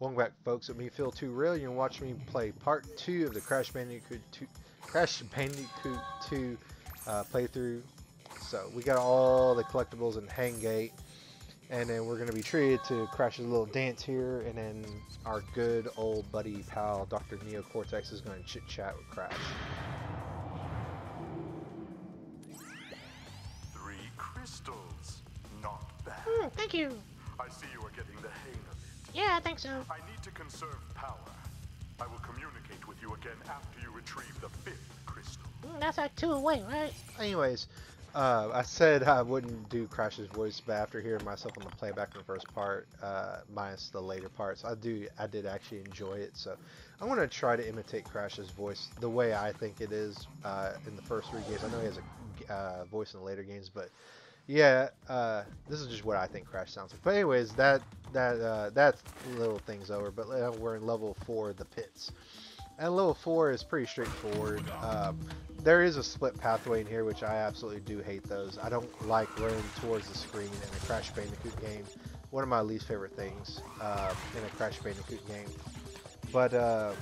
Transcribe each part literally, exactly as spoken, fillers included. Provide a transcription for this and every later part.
Welcome back, folks. Let me feel too real. You can watch me play part two of the Crash Bandicoot two, Crash Bandicoot two uh, playthrough. So we got all the collectibles in Hangate, and then we're gonna be treated to Crash's little dance here, and then our good old buddy pal Doctor Neo Cortex is gonna chit chat with Crash. Three crystals, not bad. Mm, thank you. I see you are getting the hang of it. Yeah, I think so. I need to conserve power. I will communicate with you again after you retrieve the fifth crystal. Mm, that's like two away, right? Anyways. Uh, I said I wouldn't do Crash's voice, but after hearing myself on the playback in the first part, uh, minus the later parts, I do I did actually enjoy it. So I'm gonna try to imitate Crash's voice the way I think it is uh, in the first three games. I know he has a uh, voice in the later games, but yeah, uh, this is just what I think Crash sounds like. But anyways, that that uh, that little thing's over. But uh, we're in level four, the pits. And level four is pretty straightforward. Um, there is a split pathway in here, which I absolutely do hate those. I don't like running towards the screen in a Crash Bandicoot game. One of my least favorite things uh, in a Crash Bandicoot game. But uh,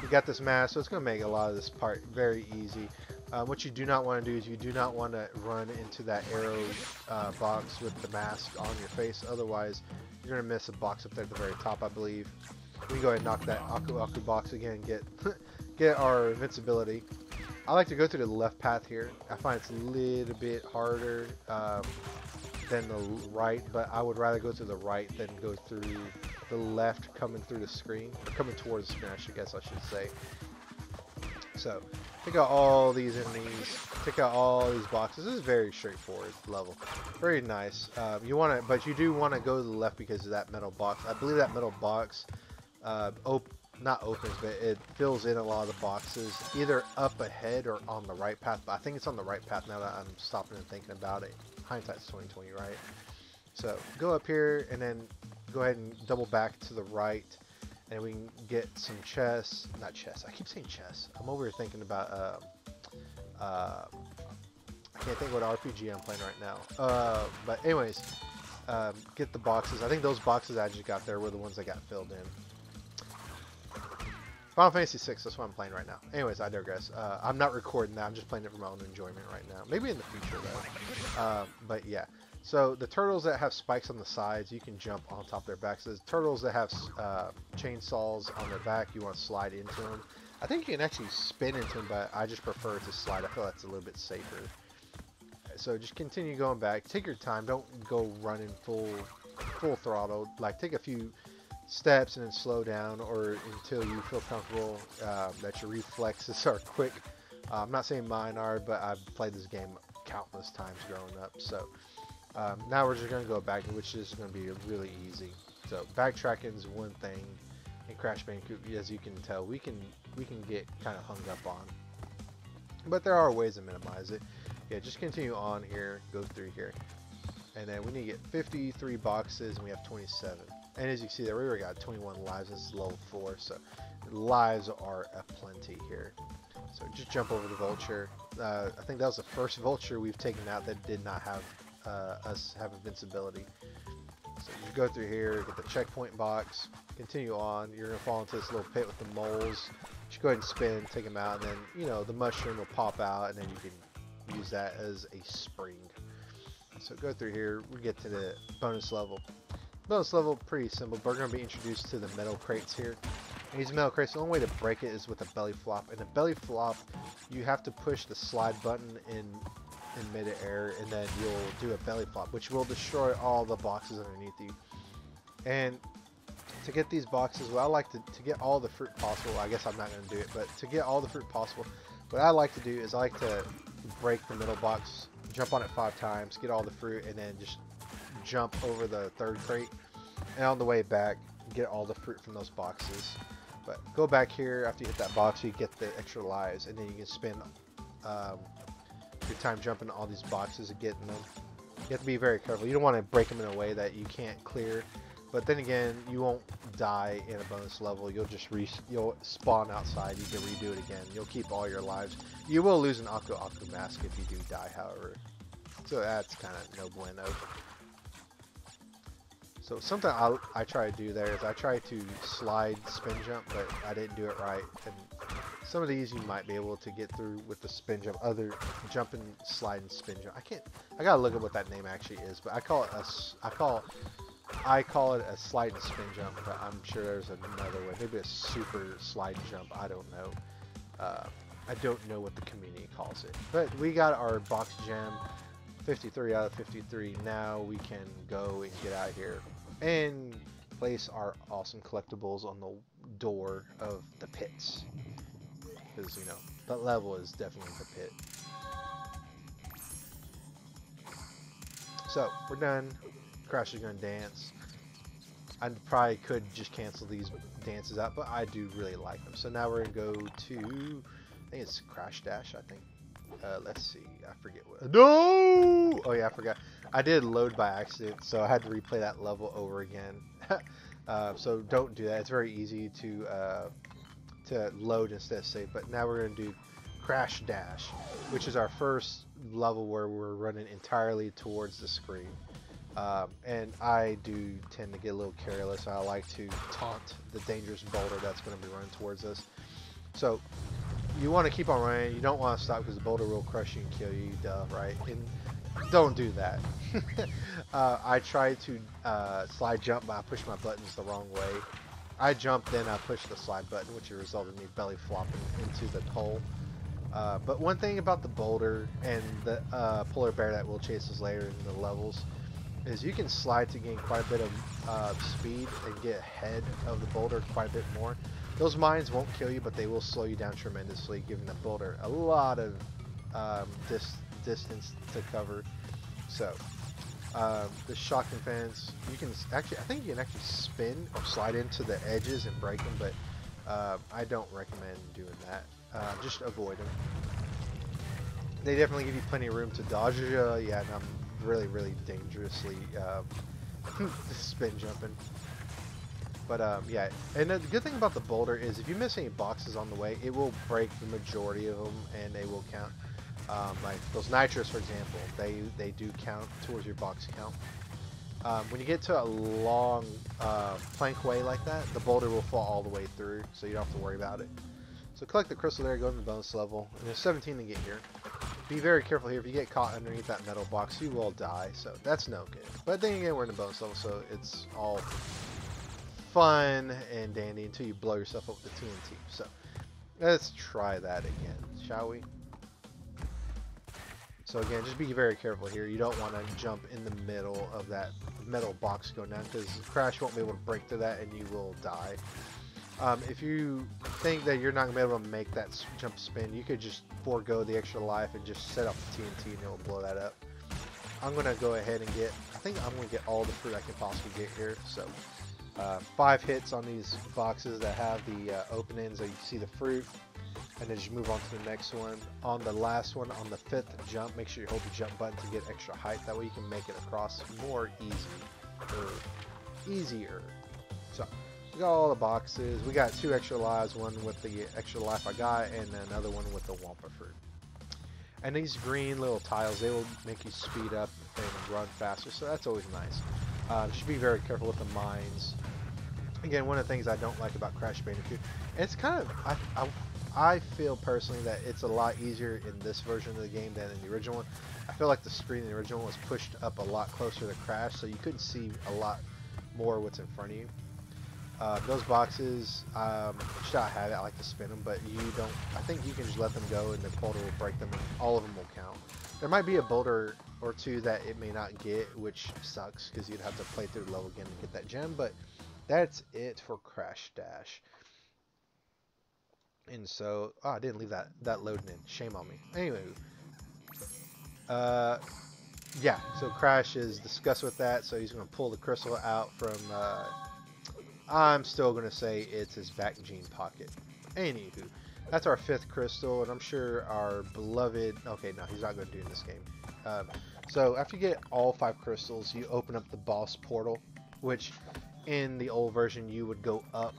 you got this mask, so it's going to make a lot of this part very easy. Uh, what you do not want to do is you do not want to run into that arrow uh, box with the mask on your face. Otherwise, you're going to miss a box up there at the very top, I believe. We can go ahead and knock that Aku Aku box again and get, get our invincibility. I like to go through the left path here. I find it's a little bit harder um, than the right, but I would rather go through the right than go through the left coming through the screen. Or coming towards the screen, I guess I should say. So, take out all these enemies. Take out all these boxes. This is very straightforward level. Very nice. Um, you want to, but you do want to go to the left because of that metal box. I believe that metal box... Uh, op not opens, but it fills in a lot of the boxes, either up ahead or on the right path. But I think it's on the right path now that I'm stopping and thinking about it. Hindsight's twenty twenty, right? So go up here and then go ahead and double back to the right, and we can get some chests. Not chests. I keep saying chests. I'm over here thinking about. Uh, uh, I can't think what R P G I'm playing right now. Uh, but anyways, um, get the boxes. I think those boxes I just got there were the ones that got filled in. Final Fantasy six, that's what I'm playing right now. Anyways, I digress. Uh, I'm not recording that. I'm just playing it for my own enjoyment right now. Maybe in the future, though. Uh, but yeah. So the turtles that have spikes on the sides, you can jump on top of their backs. So the turtles that have uh, chainsaws on their back, you want to slide into them. I think you can actually spin into them, but I just prefer to slide. I feel that's a little bit safer. So just continue going back. Take your time. Don't go running full, full throttle. Like, take a few... steps and then slow down, or until you feel comfortable uh, that your reflexes are quick. Uh, I'm not saying mine are, but I've played this game countless times growing up. So um, now we're just going to go back, which is going to be really easy. So backtracking is one thing in Crash Bandicoot, as you can tell, we can we can get kind of hung up on. But there are ways to minimize it. Yeah, just continue on here, go through here, and then we need to get fifty-three boxes, and we have twenty-seven. And as you can see there, we already got twenty-one lives. This is level four, so lives are aplenty here. So just jump over the vulture. Uh, I think that was the first vulture we've taken out that did not have uh, us have invincibility. So you go through here, get the checkpoint box, continue on. You're going to fall into this little pit with the moles. Just go ahead and spin, take them out, and then, you know, the mushroom will pop out, and then you can use that as a spring. So go through here. We get to the bonus level. Bonus level, pretty simple. We're going to be introduced to the metal crates here. And these metal crates, the only way to break it is with a belly flop. And a belly flop, you have to push the slide button in, in mid-air, and then you'll do a belly flop, which will destroy all the boxes underneath you. And to get these boxes, well, I like to, to get all the fruit possible. I guess I'm not going to do it, but to get all the fruit possible, what I like to do is I like to break the middle box, jump on it five times, get all the fruit, and then just... jump over the third crate, and on the way back get all the fruit from those boxes. But go back here after you hit that box, you get the extra lives, and then you can spend um, your time jumping to all these boxes and getting them. You have to be very careful. You don't want to break them in a way that you can't clear, but then again, you won't die in a bonus level. You'll just re you'll spawn outside. You can redo it again. You'll keep all your lives. You will lose an Aku Aku mask if you do die, however, so that's kind of no bueno. So something I, I try to do there is I try to slide spin jump, but I didn't do it right. And some of these you might be able to get through with the spin jump, other jumping, slide, and spin jump. I can't, I gotta look at what that name actually is, but I call it a, I call, I call it a slide and spin jump, but I'm sure there's another way. Maybe a super slide jump, I don't know. Uh, I don't know what the community calls it. But we got our box jam. fifty-three out of fifty-three. Now we can go and get out of here and place our awesome collectibles on the door of the pits, because you know that level is definitely the pit. So we're done. Crash is gonna dance. I probably could just cancel these dances out, but I do really like them. So now we're gonna go to, I think it's Crash Dash, I think. Uh, let's see, I forget what. No! Oh yeah, I forgot. I did load by accident, so I had to replay that level over again. uh, so don't do that. It's very easy to uh, to load instead of save. But now we're gonna do Crash Dash, which is our first level where we're running entirely towards the screen. Um, and I do tend to get a little careless. I like to taunt the dangerous boulder that's gonna be running towards us. So you want to keep on running. You don't want to stop because the boulder will crush you and kill you, duh, right? And don't do that. uh, I try to uh, slide jump, but I push my buttons the wrong way. I jump, then I push the slide button, which resulted in me belly flopping into the hole. Uh, but one thing about the boulder and the uh, polar bear that will chase us later in the levels is you can slide to gain quite a bit of uh, speed and get ahead of the boulder quite a bit more. Those mines won't kill you, but they will slow you down tremendously, giving the boulder a lot of um, dis distance to cover. So, uh, the shotgun fence, you can actually, I think you can actually spin or slide into the edges and break them, but uh, I don't recommend doing that. Uh, just avoid them. They definitely give you plenty of room to dodge. Uh, yeah, and I'm really, really dangerously uh, spin jumping. But um, yeah, and the good thing about the boulder is if you miss any boxes on the way, it will break the majority of them and they will count. Um, like those nitros, for example, they, they do count towards your box count. Um, when you get to a long uh, plank way like that, the boulder will fall all the way through, so you don't have to worry about it. So collect the crystal there, go to the bonus level, and there's seventeen to get here. Be very careful here. If you get caught underneath that metal box, you will die, so that's no good. But then again, we're in the bonus level, so it's all fun and dandy until you blow yourself up with the T N T. So let's try that again, shall we? So again, just be very careful here. You don't want to jump in the middle of that metal box going down, because Crash won't be able to break through that and you will die. Um, if you think that you're not going to be able to make that jump spin, you could just forego the extra life and just set up the T N T and it will blow that up. I'm going to go ahead and get, I think I'm going to get all the fruit I can possibly get here. So Uh, five hits on these boxes that have the uh, openings that you see the fruit, and then just move on to the next one. On the last one, on the fifth jump, make sure you hold the jump button to get extra height. That way you can make it across more easier. easier. So we got all the boxes. We got two extra lives, one with the extra life I got, and another one with the Wampa fruit. And these green little tiles, they will make you speed up and run faster, so that's always nice. Uh, should be very careful with the mines. Again, one of the things I don't like about Crash Bandicoot, and it's kind of, I, I, I feel personally that it's a lot easier in this version of the game than in the original one. I feel like the screen in the original one was pushed up a lot closer to Crash, so you couldn't see a lot more what's in front of you. Uh, those boxes, um, should I have it, I like to spin them, but you don't, I think you can just let them go and the boulder will break them and all of them will count. There might be a boulder or two that it may not get, which sucks, because you'd have to play through the level again to get that gem, but that's it for Crash Dash. And so, oh, I didn't leave that, that loading in. Shame on me. Anyway, uh, yeah, so Crash is disgusted with that, so he's going to pull the crystal out from, uh, I'm still going to say it's his back jean pocket. Anywho, that's our fifth crystal, and I'm sure our beloved, okay, no, he's not going to do it in this game. Um, so after you get all five crystals, you open up the boss portal, which in the old version you would go up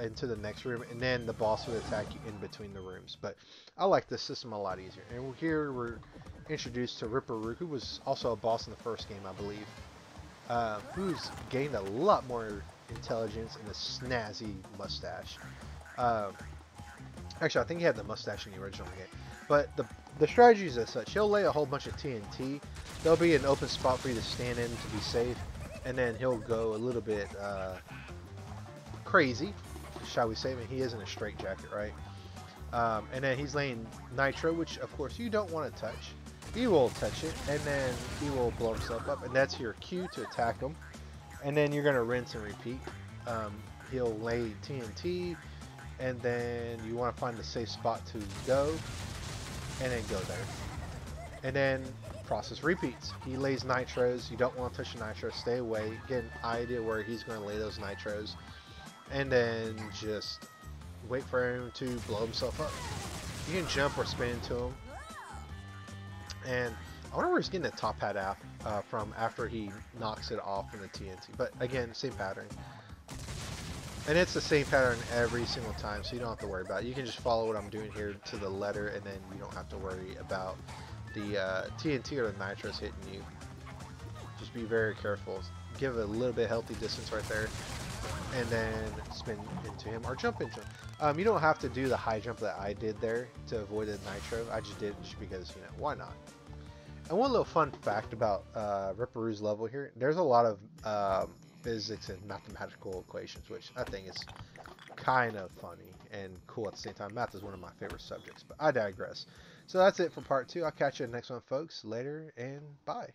into the next room and then the boss would attack you in between the rooms, but I like this system a lot easier. And here we're introduced to Ripper Roo, who was also a boss in the first game, I believe. Uh, who's gained a lot more intelligence and a snazzy mustache. Um, actually, I think he had the mustache in the original game. But the, the strategies as such, he'll lay a whole bunch of T N T. There'll be an open spot for you to stand in to be safe. And then he'll go a little bit uh, crazy, shall we say. I mean, he is in a straitjacket, right? Um, and then he's laying nitro, which, of course, you don't want to touch. He will touch it, and then he will blow himself up. And that's your cue to attack him. And then you're going to rinse and repeat. Um, he'll lay T N T, and then you want to find a safe spot to go, and then go there. And then process repeats. He lays nitros. You don't want to touch the nitro. Stay away. Get an idea where he's going to lay those nitros. And then just wait for him to blow himself up. You can jump or spin into him. And I wonder where he's getting the top hat out uh, from after he knocks it off from the T N T. But again, same pattern. And it's the same pattern every single time, so you don't have to worry about it. You can just follow what I'm doing here to the letter, and then you don't have to worry about the uh, T N T or the nitros hitting you. Just be very careful. Give a little bit of healthy distance right there. And then spin into him or jump into him. Um, you don't have to do the high jump that I did there to avoid the nitro. I just did it just because, you know, why not? And one little fun fact about uh, Ripper Roo's level here. There's a lot of um, physics and mathematical equations, which I think is kind of funny and cool at the same time. Math is one of my favorite subjects, but I digress. So that's it for part two. I'll catch you in the next one, folks. Later, and bye.